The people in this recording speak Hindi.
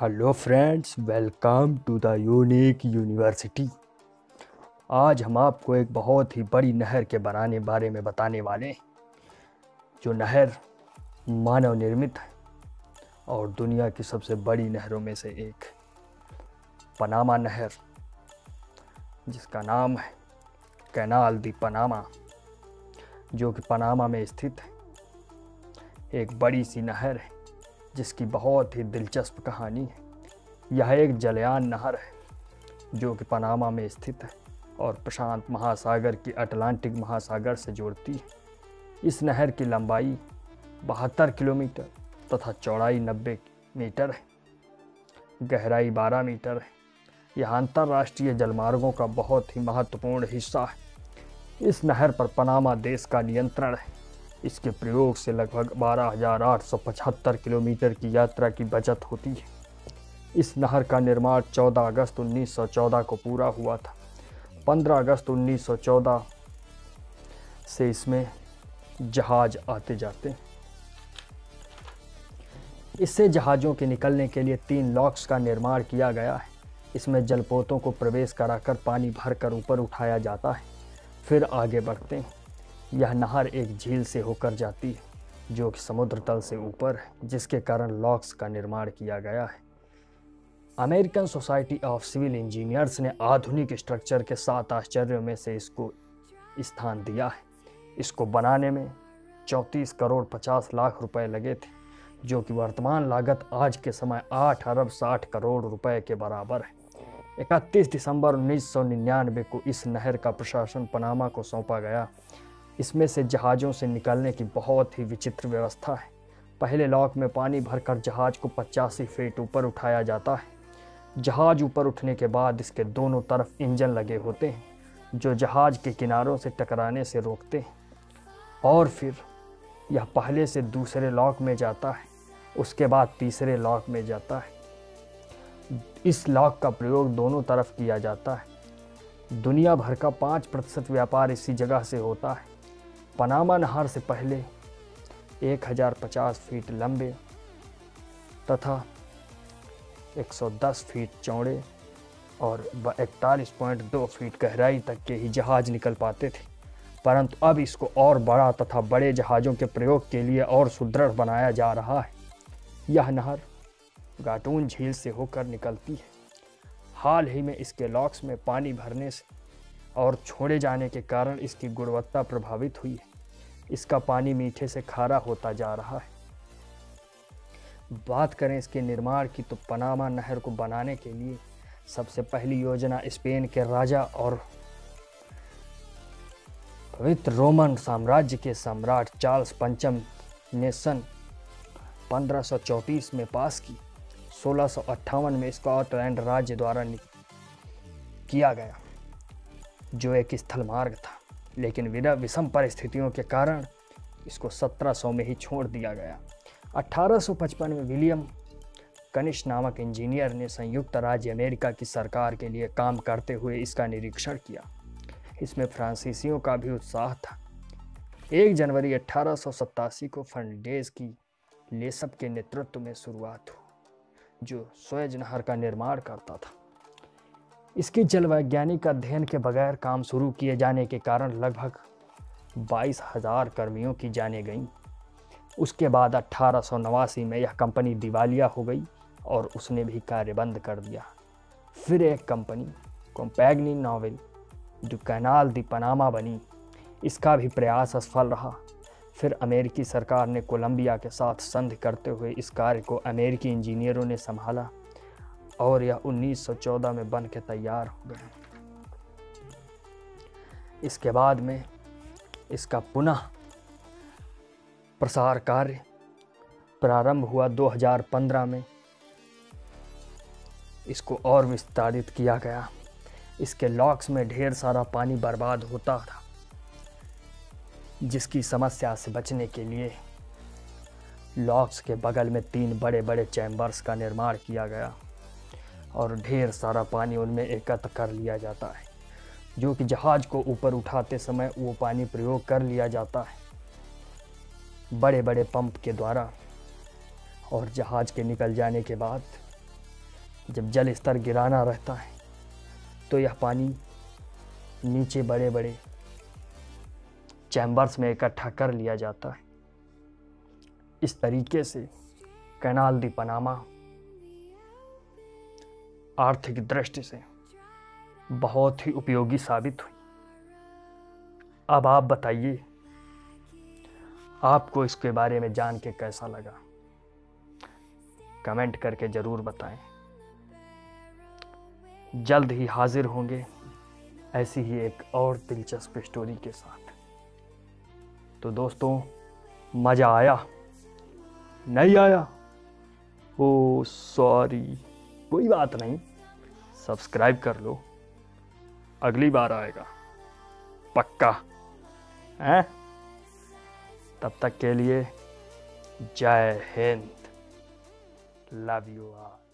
Hello friends, welcome to the unique university. आज हम आपको एक बहुत ही बड़ी नहर के बारे में बताने वाले हैं। जो नहर मानव निर्मित है और दुनिया की सबसे बड़ी नहरों में से एक, पनामा नहर, जिसका नाम है कैनाल दी पनामा, जो कि पनामा में स्थित है। एक बड़ी सी नहर है जिसकी बहुत ही दिलचस्प कहानी है। यह एक जलयान नहर है जो कि पनामा में स्थित है और प्रशांत महासागर की अटलांटिक महासागर से जोड़ती है। इस नहर की लंबाई 72 किलोमीटर तथा चौड़ाई 90 मीटर है, गहराई 12 मीटर है। यह अंतर्राष्ट्रीय जलमार्गों का बहुत ही महत्वपूर्ण हिस्सा है। इस नहर पर पनामा देश का नियंत्रण है। इसके प्रयोग से लगभग 12,875 किलोमीटर की यात्रा की बचत होती है। इस नहर का निर्माण 14 अगस्त 1914 को पूरा हुआ था। 15 अगस्त 1914 से इसमें जहाज आते जाते हैं। इससे जहाज़ों के निकलने के लिए 3 लॉक्स का निर्माण किया गया है। इसमें जलपोतों को प्रवेश कराकर पानी भरकर ऊपर उठाया जाता है, फिर आगे बढ़ते हैं। यह नहर एक झील से होकर जाती है जो कि समुद्र तल से ऊपर है, जिसके कारण लॉक्स का निर्माण किया गया है। American society of civil engineers ने आधुनिक स्ट्रक्चर के 7 आश्चर्यों में से इसको स्थान दिया है। इसको बनाने में 34 करोड़ 50 लाख रुपए लगे थे, जो कि वर्तमान लागत आज के समय 8 अरब 60 करोड़ रुपए के बराबर है। 31 दिसंबर 1999 को इस नहर का प्रशासन पनामा को सौंपा गया। इसमें से जहाज़ों से निकलने की बहुत ही विचित्र व्यवस्था है। पहले लॉक में पानी भरकर जहाज़ को 85 फीट ऊपर उठाया जाता है। जहाज़ ऊपर उठने के बाद इसके दोनों तरफ इंजन लगे होते हैं जो जहाज़ के किनारों से टकराने से रोकते हैं, और फिर यह पहले से दूसरे लॉक में जाता है, उसके बाद तीसरे लॉक में जाता है। इस लॉक का प्रयोग दोनों तरफ किया जाता है। दुनिया भर का 5% व्यापार इसी जगह से होता है। पनामा नहर से पहले 1050 फीट लंबे तथा 110 फीट चौड़े और 41.2 फीट गहराई तक के ही जहाज़ निकल पाते थे, परंतु अब इसको और बड़ा तथा बड़े जहाज़ों के प्रयोग के लिए और सुदृढ़ बनाया जा रहा है। यह नहर गाटून झील से होकर निकलती है। हाल ही में इसके लॉक्स में पानी भरने से और छोड़े जाने के कारण इसकी गुणवत्ता प्रभावित हुई है। इसका पानी मीठे से खारा होता जा रहा है। बात करें इसके निर्माण की तो पनामा नहर को बनाने के लिए सबसे पहली योजना स्पेन के राजा और पवित्र रोमन साम्राज्य के सम्राट चार्ल्स पंचम ने सन 1534 में पास की। 1658 में स्कॉटलैंड राज्य द्वारा किया गया, जो एक स्थल मार्ग था, लेकिन विषम परिस्थितियों के कारण इसको 1700 में ही छोड़ दिया गया। 1855 में विलियम कनिश नामक इंजीनियर ने संयुक्त राज्य अमेरिका की सरकार के लिए काम करते हुए इसका निरीक्षण किया। इसमें फ्रांसीसियों का भी उत्साह था। 1 जनवरी 1887 को फर्डिनेंड की लेसप के नेतृत्व में शुरुआत हुई, जो सुएज नहर का निर्माण करता था। इसके जलवैज्ञानिक अध्ययन के बगैर काम शुरू किए जाने के कारण लगभग 22,000 कर्मियों की जानें गईं। उसके बाद 1889 में यह कंपनी दिवालिया हो गई और उसने भी कार्य बंद कर दिया। फिर एक company Compagnie Nouvelle du Canal de Panama बनी। इसका भी प्रयास असफल रहा। फिर अमेरिकी सरकार ने कोलंबिया के साथ संधि करते हुए इस कार्य को अमेरिकी इंजीनियरों ने संभाला और यह 1914 में बन के तैयार हो गया। इसके बाद में इसका पुनः प्रसार कार्य प्रारंभ हुआ। 2015 में इसको और विस्तारित किया गया। इसके लॉक्स में ढेर सारा पानी बर्बाद होता था, जिसकी समस्या से बचने के लिए लॉक्स के बगल में 3 बड़े बड़े चैम्बर्स का निर्माण किया गया और ढेर सारा पानी उनमें एकत्र कर लिया जाता है, जो कि जहाज़ को ऊपर उठाते समय वो पानी प्रयोग कर लिया जाता है बड़े बड़े पंप के द्वारा। और जहाज़ के निकल जाने के बाद जब जल स्तर गिराना रहता है तो यह पानी नीचे बड़े बड़े चैम्बर्स में इकट्ठा कर लिया जाता है। इस तरीके से कैनाल डी पनामा आर्थिक दृष्टि से बहुत ही उपयोगी साबित हुई। अब आप बताइए आपको इसके बारे में जान के कैसा लगा, कमेंट करके ज़रूर बताएं। जल्द ही हाजिर होंगे ऐसी ही एक और दिलचस्प स्टोरी के साथ। तो दोस्तों मज़ा आया नहीं आया? ओ सॉरी, कोई बात नहीं, सब्सक्राइब कर लो, अगली बार आएगा पक्का हैं। तब तक के लिए जय हिंद, लव यू ऑल।